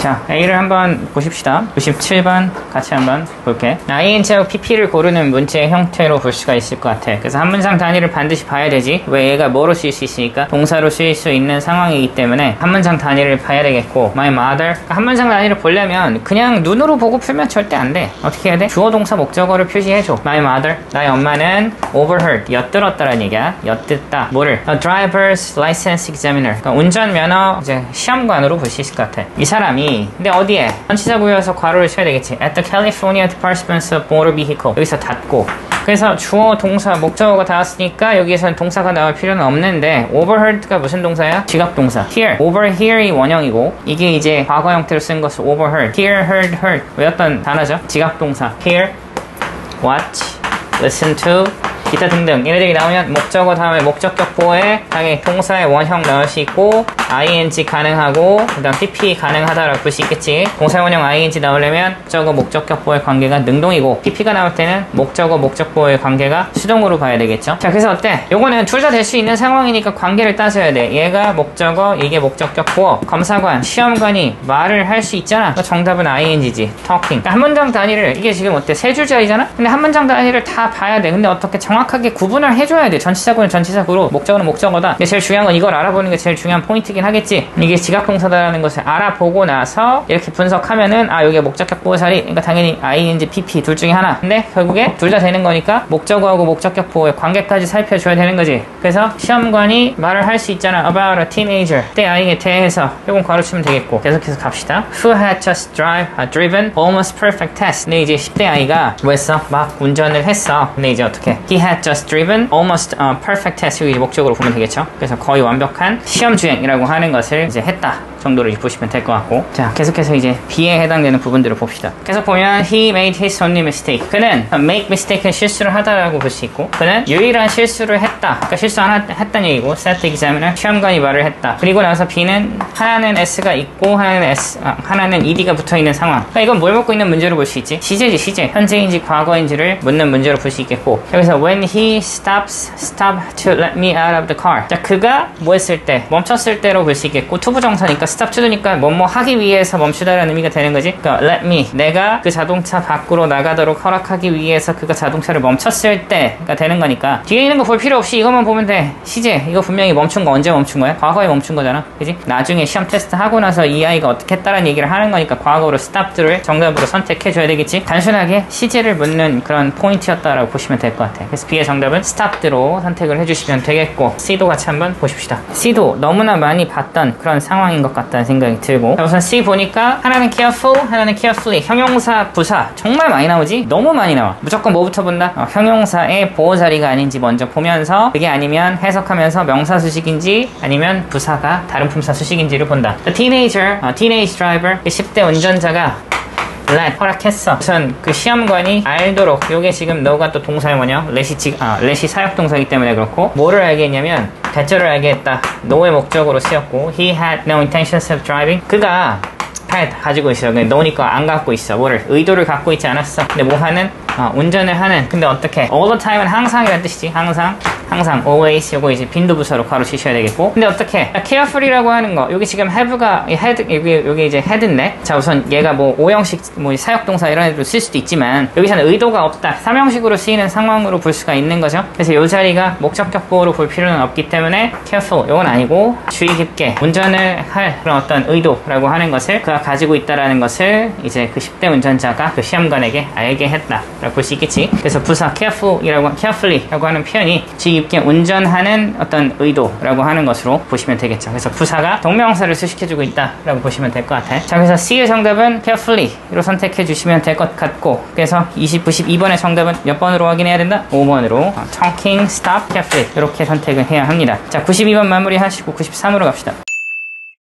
자, A를 한번 보십시다. 97번 같이 한번 볼게. I인 제곱 PP를 고르는 문제의 형태로 볼 수가 있을 것 같아. 그래서 한문상 단위를 반드시 봐야 되지. 왜 얘가 뭐로 쓰일 수 있으니까? 동사로 쓰일 수 있는 상황이기 때문에 한문상 단위를 봐야 되겠고, my mother. 한문상 단위를 보려면 그냥 눈으로 보고 풀면 절대 안 돼. 어떻게 해야 돼? 주어 동사 목적어를 표시해줘. my mother. 나의 엄마는 overheard. 엿들었다라는 얘기야. 엿듣다. 뭐를? A driver's license examiner. 그러니까 운전면허 이제 시험관으로 볼 수 있을 것 같아. 이 사람이 근데 어디에? 전치사구여서 괄호를 쳐야 되겠지. At the California Department of Motor Vehicle. 여기서 닫고. 그래서 주어, 동사, 목적어가 닿았으니까 여기에서는 동사가 나올 필요는 없는데, overheard가 무슨 동사야? 지각동사. hear. overhear이 원형이고, 이게 이제 과거 형태로 쓴 것을 overheard. hear, heard, heard. 외웠던 단어죠? 지각동사. hear, watch, listen to, 기타 등등. 얘네들이 나오면 목적어 다음에 목적격보에 당연히 동사의 원형 넣을 수 있고, ing 가능하고, 그 다음 pp 가능하다라고 볼 수 있겠지. 동사 원형 ing 나오려면 목적어 목적격보의 관계가 능동이고, pp가 나올 때는 목적어 목적보의 관계가 수동으로 봐야 되겠죠. 자, 그래서 어때? 요거는 둘 다 될 수 있는 상황이니까 관계를 따져야 돼. 얘가 목적어, 이게 목적격보. 검사관, 시험관이 말을 할 수 있잖아. 정답은 ing지. talking. 그러니까 한 문장 단위를, 이게 지금 어때? 세 줄짜리잖아? 근데 한 문장 단위를 다 봐야 돼. 근데 어떻게 정확하게 구분을 해줘야 돼. 전치사구는 전치사구로, 목적어는 목적어다. 근데 제일 중요한 건 이걸 알아보는 게 제일 중요한 포인트긴 하겠지. 이게 지각동사다라는 것을 알아보고 나서 이렇게 분석하면은, 아, 여기가 목적격보 자리. 그러니까 당연히 ing지 pp 둘 중에 하나. 근데 결국에 둘 다 되는 거니까 목적어하고 목적격보의 관계까지 살펴줘야 되는 거지. 그래서 시험관이 말을 할 수 있잖아. About a teenager. 때 아이에 대해서. 요건 괄호 치면 되겠고. 계속해서 갑시다. Who had just driven almost perfect test. 근데 이제 10대 아이가 뭐 했어? 막 운전을 했어. 근데 이제 어떻게? He had just driven almost perfect test. 이거 목적으로 보면 되겠죠. 그래서 거의 완벽한 시험주행이라고 하는 것을 이제 했다 정도로 보시면 될 것 같고. 자, 계속해서 이제 B에 해당되는 부분들을 봅시다. 계속 보면 he made his only mistake. 그는 make mistake는 실수를 하다라고 볼 수 있고, 그는 유일한 실수를 했다. 그러니까 실수 하나 했다는 얘기고, set examiner 시험관이 말을 했다. 그리고 나서 B는 하나는 S가 있고 하나는 ED가 붙어있는 상황. 그러니까 이건 뭘 묻고 있는 문제로 볼 수 있지? 시제지. 현재인지 과거인지를 묻는 문제로 볼 수 있겠고, 여기서 when he stopped to let me out of the car. 자, 그가 뭐 했을 때? 멈췄을 때로 볼 수 있겠고, 투부정사니까 stop to니까 뭐뭐 하기 위해서 멈추다라는 의미가 되는 거지. 그러니까 let me, 내가 그 자동차 밖으로 나가도록 허락하기 위해서 그가 자동차를 멈췄을 때가 되는 거니까, 뒤에 있는 거 볼 필요 없이 이것만 보면 돼. 시제, 이거 분명히 멈춘 거 언제 멈춘 거야? 과거에 멈춘 거잖아, 그지? 나중에 시험 테스트 하고 나서 이 아이가 어떻게 했다라는 얘기를 하는 거니까 과거로 stop to를 정답으로 선택해줘야 되겠지. 단순하게 시제를 묻는 그런 포인트였다라고 보시면 될 것 같아. 그래서 B의 정답은 stop to로 선택을 해주시면 되겠고, C도 같이 한번 보십시다. C도 너무나 많이 봤던 그런 상황인 것 같다는 생각이 들고, 우선 C 보니까 하나는 careful, 하나는 carefully. 형용사, 부사 정말 많이 나오지? 너무 많이 나와. 무조건 뭐부터 본다? 형용사의 보호자리가 아닌지 먼저 보면서, 그게 아니면 해석하면서 명사 수식인지 아니면 부사가 다른 품사 수식인지를 본다. Teenager, teenage driver, 10대 운전자가 let, 허락했어. 우선 그 시험관이 알도록, 요게 지금 너가 또 동사의 원형, let이 사역동사이기 때문에 그렇고, 뭐를 알게 했냐면 대처를 알게 했다. no의 목적으로 쓰였고, he had no intentions of driving. 그가 had 가지고 있어. 근데 no니까 안 갖고 있어. 뭐를? 의도를 갖고 있지 않았어. 근데 뭐 하는? 운전을 하는. 근데 어떻게? all the time은 항상이란 뜻이지. 항상 always. 요거 이제 빈도부사로 괄호 치셔야 되겠고, 근데 어떻게? carefully라고 하는 거, 여기 지금 have가 head, 여기 이제 head인데, 자, 우선 얘가 뭐 5형식 뭐 사역동사 이런 애로 쓸 수도 있지만, 여기서는 의도가 없다 3형식으로 쓰이는 상황으로 볼 수가 있는 거죠. 그래서 요 자리가 목적격보로 볼 필요는 없기 때문에 careful 요건 아니고, 주의 깊게 운전을 할 그런 어떤 의도라고 하는 것을, 그가 가지고 있다라는 것을 이제 그 10대 운전자가 그 시험관에게 알게 했다 라고 볼 수 있겠지. 그래서 부사 carefully라고 하는 표현이 주의 깊게 운전하는 어떤 의도라고 하는 것으로 보시면 되겠죠. 그래서 부사가 동명사를 수식해주고 있다라고 보시면 될 것 같아요. 자, 그래서 C의 정답은 carefully로 선택해주시면 될 것 같고, 그래서 92번의 정답은 몇 번으로 확인해야 된다? 5번으로 talking, stop, carefully 이렇게 선택을 해야 합니다. 자, 92번 마무리하시고 93으로 갑시다.